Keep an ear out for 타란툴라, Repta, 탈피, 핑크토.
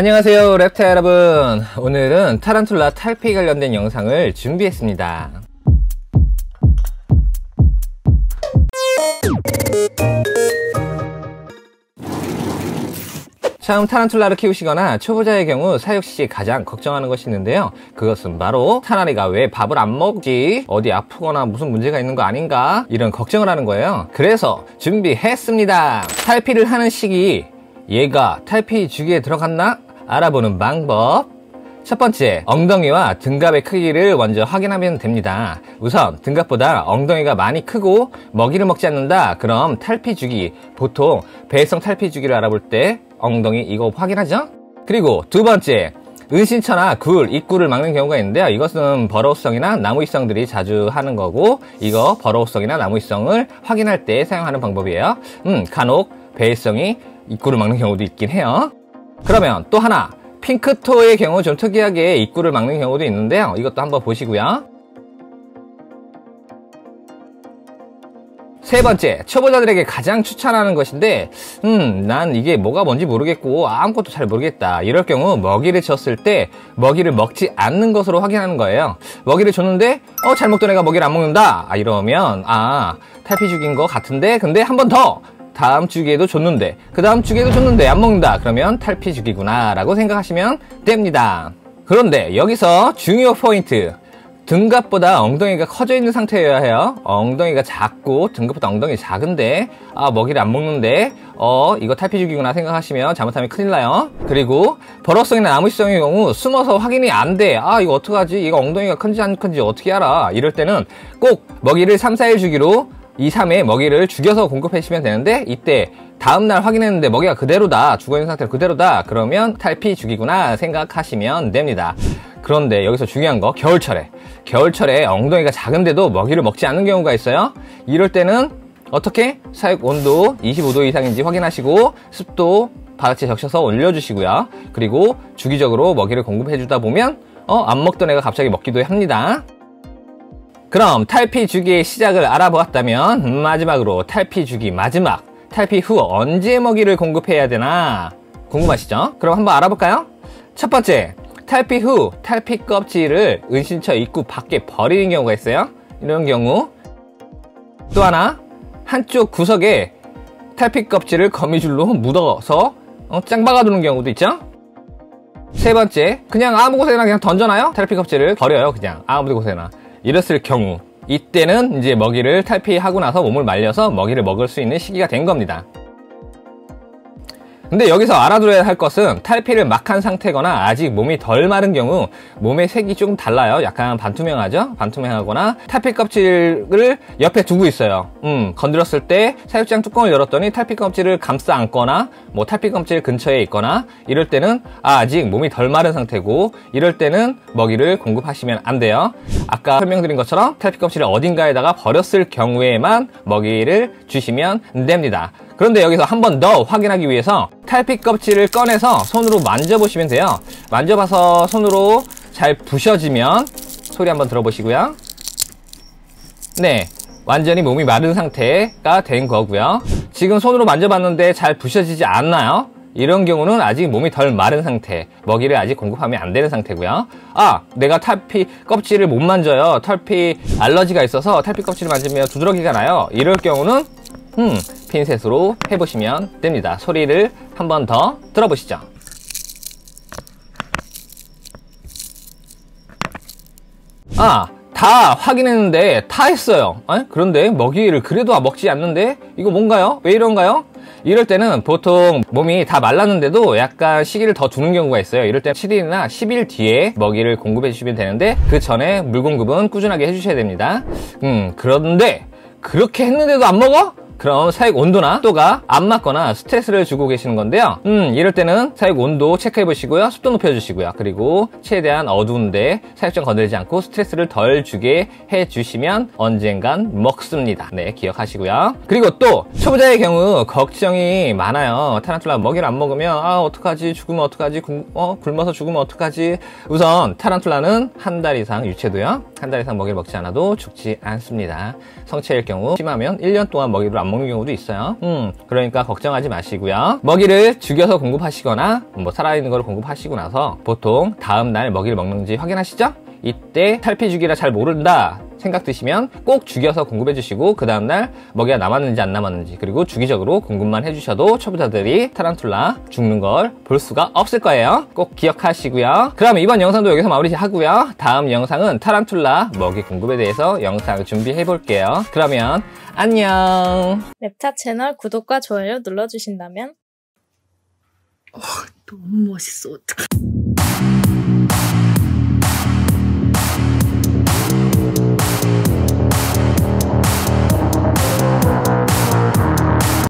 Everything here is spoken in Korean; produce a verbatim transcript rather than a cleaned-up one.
안녕하세요, 랩타 여러분. 오늘은 타란툴라 탈피 관련된 영상을 준비했습니다. 처음 타란툴라를 키우시거나 초보자의 경우 사육시 가장 걱정하는 것이 있는데요. 그것은 바로 타나리가 왜 밥을 안 먹지? 어디 아프거나 무슨 문제가 있는 거 아닌가? 이런 걱정을 하는 거예요. 그래서 준비했습니다. 탈피를 하는 시기, 얘가 탈피 주기에 들어갔나? 알아보는 방법. 첫 번째, 엉덩이와 등갑의 크기를 먼저 확인하면 됩니다. 우선 등갑보다 엉덩이가 많이 크고 먹이를 먹지 않는다? 그럼 탈피 주기, 보통 배성 탈피 주기를 알아볼 때 엉덩이 이거 확인하죠? 그리고 두 번째, 은신처나 굴, 입구를 막는 경우가 있는데요. 이것은 버러우성이나 나무위성들이 자주 하는 거고, 이거 버러우성이나 나무위성을 확인할 때 사용하는 방법이에요. 음, 간혹 배일성이 입구를 막는 경우도 있긴 해요. 그러면 또 하나, 핑크토의 경우 좀 특이하게 입구를 막는 경우도 있는데요. 이것도 한번 보시고요. 세 번째, 초보자들에게 가장 추천하는 것인데 음, 난 이게 뭐가 뭔지 모르겠고 아무것도 잘 모르겠다. 이럴 경우 먹이를 줬을 때 먹이를 먹지 않는 것으로 확인하는 거예요. 먹이를 줬는데 어, 잘 먹던 애가 먹이를 안 먹는다. 아, 이러면 아, 탈피 죽인 거 같은데 근데 한 번 더! 다음 주기에도 줬는데, 그 다음 주기에도 줬는데 안 먹는다. 그러면 탈피 주기구나 라고 생각하시면 됩니다. 그런데 여기서 중요 포인트, 등갑보다 엉덩이가 커져 있는 상태여야 해요. 엉덩이가 작고 등갑보다 엉덩이 작은데 아, 먹이를 안 먹는데 어, 이거 탈피 주기구나 생각하시면 잘못하면 큰일 나요. 그리고 버러성이나 나무위성의 경우 숨어서 확인이 안 돼. 아, 이거 어떡하지? 얘가 엉덩이가 큰지 안 큰지 어떻게 알아? 이럴 때는 꼭 먹이를 삼, 사일 주기로 이, 삼회 먹이를 죽여서 공급하시면 되는데, 이때 다음날 확인했는데 먹이가 그대로다, 죽어있는 상태로 그대로다, 그러면 탈피 죽이구나 생각하시면 됩니다. 그런데 여기서 중요한 거, 겨울철에 겨울철에 엉덩이가 작은데도 먹이를 먹지 않는 경우가 있어요. 이럴 때는 어떻게? 사육 온도 이십오도 이상인지 확인하시고 습도 바닥에 적셔서 올려주시고요. 그리고 주기적으로 먹이를 공급해주다 보면 어, 안 먹던 애가 갑자기 먹기도 합니다. 그럼 탈피 주기의 시작을 알아보았다면 마지막으로 탈피 주기 마지막, 탈피 후 언제 먹이를 공급해야 되나 궁금하시죠? 그럼 한번 알아볼까요? 첫 번째, 탈피 후 탈피 껍질을 은신처 입구 밖에 버리는 경우가 있어요. 이런 경우 또 하나, 한쪽 구석에 탈피 껍질을 거미줄로 묻어서 짱 박아두는 경우도 있죠. 세 번째, 그냥 아무 곳에나 그냥 던져놔요. 탈피 껍질을 버려요. 그냥 아무 곳에나. 이랬을 경우, 이때는 이제 먹이를 탈피하고 나서 몸을 말려서 먹이를 먹을 수 있는 시기가 된 겁니다. 근데 여기서 알아두어야 할 것은, 탈피를 막 한 상태거나 아직 몸이 덜 마른 경우 몸의 색이 조금 달라요. 약간 반투명하죠? 반투명하거나 탈피 껍질을 옆에 두고 있어요. 음, 건드렸을 때 사육장 뚜껑을 열었더니 탈피 껍질을 감싸 안거나 뭐 탈피 껍질 근처에 있거나, 이럴 때는 아, 아직 몸이 덜 마른 상태고, 이럴 때는 먹이를 공급하시면 안 돼요. 아까 설명드린 것처럼 탈피 껍질을 어딘가에다가 버렸을 경우에만 먹이를 주시면 됩니다. 그런데 여기서 한 번 더 확인하기 위해서 탈피 껍질을 꺼내서 손으로 만져보시면 돼요. 만져봐서 손으로 잘 부셔지면 소리 한번 들어보시고요. 네, 완전히 몸이 마른 상태가 된 거고요. 지금 손으로 만져봤는데 잘 부셔지지 않나요? 이런 경우는 아직 몸이 덜 마른 상태, 먹이를 아직 공급하면 안 되는 상태고요. 아, 내가 탈피 껍질을 못 만져요. 탈피 알러지가 있어서 탈피 껍질을 만지면 두드러기가 나요. 이럴 경우는 음, 핀셋으로 해보시면 됩니다. 소리를 한 번 더 들어보시죠. 아, 다 확인했는데 타했어요. 그런데 먹이를 그래도 먹지 않는데 이거 뭔가요? 왜 이런가요? 이럴 때는 보통 몸이 다 말랐는데도 약간 시기를 더 두는 경우가 있어요. 이럴 때 칠일이나 십일 뒤에 먹이를 공급해 주시면 되는데, 그 전에 물 공급은 꾸준하게 해주셔야 됩니다. 음, 그런데 그렇게 했는데도 안 먹어? 그럼 사육 온도나 습도가 안 맞거나 스트레스를 주고 계시는 건데요. 음, 이럴 때는 사육 온도 체크해 보시고요. 습도 높여 주시고요. 그리고 최대한 어두운데 사육장 건드리지 않고 스트레스를 덜 주게 해 주시면 언젠간 먹습니다. 네, 기억하시고요. 그리고 또 초보자의 경우 걱정이 많아요. 타란툴라 먹이를 안 먹으면 아, 어떡하지? 죽으면 어떡하지? 굶, 어, 굶어서 죽으면 어떡하지? 우선 타란툴라는 한 달 이상 유체도요. 한 달 이상 먹이를 먹지 않아도 죽지 않습니다. 성체일 경우 심하면 일 년 동안 먹이를 안 안 먹는 경우도 있어요. 음, 그러니까 걱정하지 마시고요. 먹이를 죽여서 공급하시거나 뭐 살아있는 걸 공급하시고 나서 보통 다음날 먹이를 먹는지 확인하시죠? 이때 탈피주기라 잘 모른다 생각 드시면 꼭 죽여서 공급해 주시고 그 다음날 먹이가 남았는지 안 남았는지, 그리고 주기적으로 공급만 해주셔도 초보자들이 타란툴라 죽는 걸 볼 수가 없을 거예요. 꼭 기억하시고요. 그럼 이번 영상도 여기서 마무리 하고요. 다음 영상은 타란툴라 먹이 공급에 대해서 영상을 준비해 볼게요. 그러면 안녕. 랩타 채널 구독과 좋아요 눌러주신다면 어, 너무 멋있어. 어떡해.